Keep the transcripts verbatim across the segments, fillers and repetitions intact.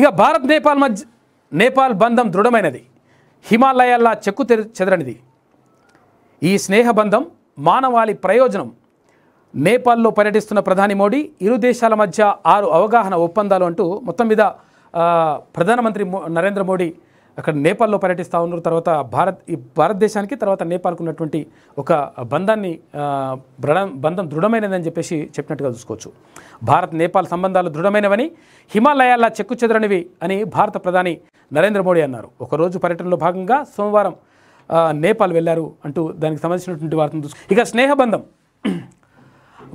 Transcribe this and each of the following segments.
ఇక భారత్ నేపాల్ మధ్య నేపాల్ బంధం దృఢమైనది, హిమాలయాల చెక్కు చెదరనిది. ఈ స్నేహ బంధం మానవాళి ప్రయోజనం. నేపాల్లో పర్యటిస్తున్న ప్రధాని మోడీ ఇరు దేశాల మధ్య ఆరు అవగాహన ఒప్పందాలు అంటూ మొత్తం మీద ప్రధానమంత్రి నరేంద్ర మోడీ అక్కడ నేపాల్లో పర్యటిస్తూ ఉన్నారు. తర్వాత భారత్ ఈ భారతదేశానికి తర్వాత నేపాల్కు ఉన్నటువంటి ఒక బంధాన్ని బంధం దృఢమైనదని చెప్పేసి చెప్పినట్టుగా చూసుకోవచ్చు. భారత్ నేపాల్ సంబంధాలు దృఢమైనవని, హిమాలయాల చెక్కు చెదరనివి అని భారత ప్రధాని నరేంద్ర మోడీ అన్నారు. ఒకరోజు పర్యటనలో భాగంగా సోమవారం నేపాల్ వెళ్ళారు అంటూ దానికి సంబంధించినటువంటి వార్తను చూసుకోవచ్చు. ఇక స్నేహబంధం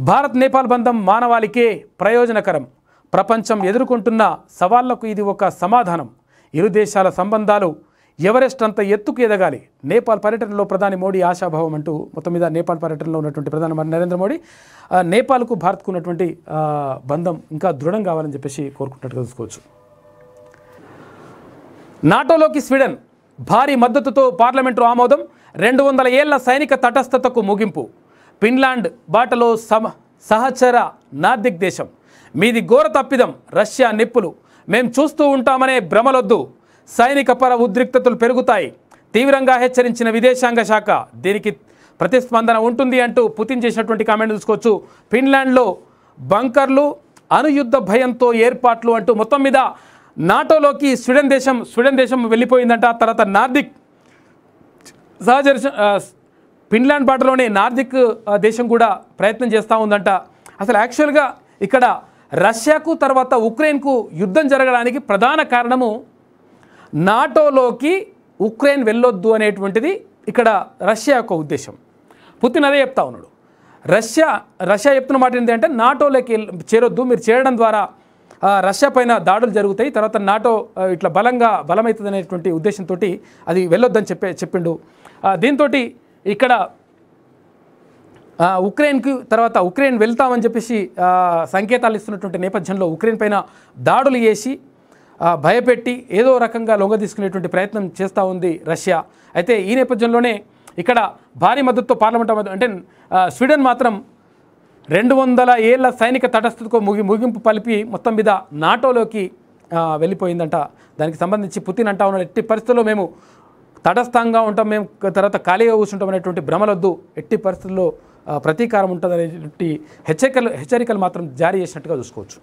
భారత్ నేపాల్ బంధం మానవాళికే ప్రయోజనకరం. ప్రపంచం ఎదుర్కొంటున్న సవాళ్లకు ఇది ఒక సమాధానం. ఇరు దేశాల సంబంధాలు ఎవరెస్ట్ అంత ఎత్తుకు ఎదగాలి. నేపాల్ పర్యటనలో ప్రధాని మోడీ ఆశాభావం అంటూ మొత్తం మీద నేపాల్ పర్యటనలో ఉన్నటువంటి ప్రధానమంత్రి నరేంద్ర మోడీ నేపాల్కు భారత్కు ఉన్నటువంటి బంధం ఇంకా దృఢం కావాలని చెప్పేసి కోరుకుంటున్నట్టుగా చూసుకోవచ్చు. నాటోలోకి స్వీడన్ భారీ మద్దతుతో పార్లమెంటు ఆమోదం. రెండు వందల ఏళ్ల సైనిక తటస్థతకు ముగింపు. ఫిన్లాండ్ బాటలో సమ సహచర నార్దిక్ దేశం. మీది ఘోర తప్పిదం, రష్యా నిప్పులు. మేం చూస్తూ ఉంటామనే భ్రమలొద్దు. సైనిక పర ఉద్రిక్తతలు పెరుగుతాయి, తీవ్రంగా హెచ్చరించిన విదేశాంగ శాఖ. దీనికి ప్రతిస్పందన ఉంటుంది అంటూ పుతిన్ చేసినటువంటి కామెంట్ చూసుకోవచ్చు. ఫిన్లాండ్లో బంకర్లు, అణుయుద్ధ భయంతో ఏర్పాట్లు అంటూ మొత్తం మీద నాటోలోకి స్వీడన్ దేశం స్వీడన్ దేశం వెళ్ళిపోయిందంట. తర్వాత నార్దిక్ సహచర ఫిన్లాండ్ బాటలోనే నార్దిక్ దేశం కూడా ప్రయత్నం చేస్తూ ఉందంట. అసలు యాక్చువల్గా ఇక్కడ రష్యాకు తర్వాత ఉక్రెయిన్కు యుద్ధం జరగడానికి ప్రధాన కారణము నాటోలోకి ఉక్రెయిన్ వెళ్ళొద్దు అనేటువంటిది ఇక్కడ రష్యా యొక్క ఉద్దేశం. పుతిన్ అదే చెప్తా ఉన్నాడు. రష్యా రష్యా చెప్తున్న మాట ఏంటంటే నాటోలోకి చేరొద్దు, మీరు చేరడం ద్వారా రష్యా పైన దాడులు జరుగుతాయి, తర్వాత నాటో ఇట్లా బలంగా బలమవుతుంది అనేటువంటి ఉద్దేశంతో అది వెళ్ళొద్దని చెప్పే చెప్పిండు. దీంతో ఇక్కడ ఉక్రెయిన్కు తర్వాత ఉక్రెయిన్ వెళ్తామని చెప్పేసి సంకేతాలు ఇస్తున్నటువంటి నేపథ్యంలో ఉక్రెయిన్ పైన దాడులు చేసి భయపెట్టి ఏదో రకంగా లొంగ తీసుకునేటువంటి ప్రయత్నం చేస్తూ ఉంది రష్యా. అయితే ఈ నేపథ్యంలోనే ఇక్కడ భారీ మద్దతుతో పార్లమెంట్ అంటే స్వీడన్ మాత్రం రెండు వందల ఏళ్ల సైనిక తటస్థతకు ముగి ముగింపు పలిపి మొత్తం మీద నాటోలోకి వెళ్ళిపోయిందంట. దానికి సంబంధించి పుతిన్ అంటా ఉన్నాడు, ఎట్టి పరిస్థితుల్లో మేము తటస్థంగా ఉంటాం, మేము తర్వాత ఖాళీగా కూర్చుంటాం అనేటువంటి భ్రమలొద్దు, ఎట్టి పరిస్థితుల్లో ప్రతీకారం ఉంటుంది అనేటువంటి హెచ్చరికలు హెచ్చరికలు మాత్రం జారీ చేసినట్టుగా చూసుకోవచ్చు.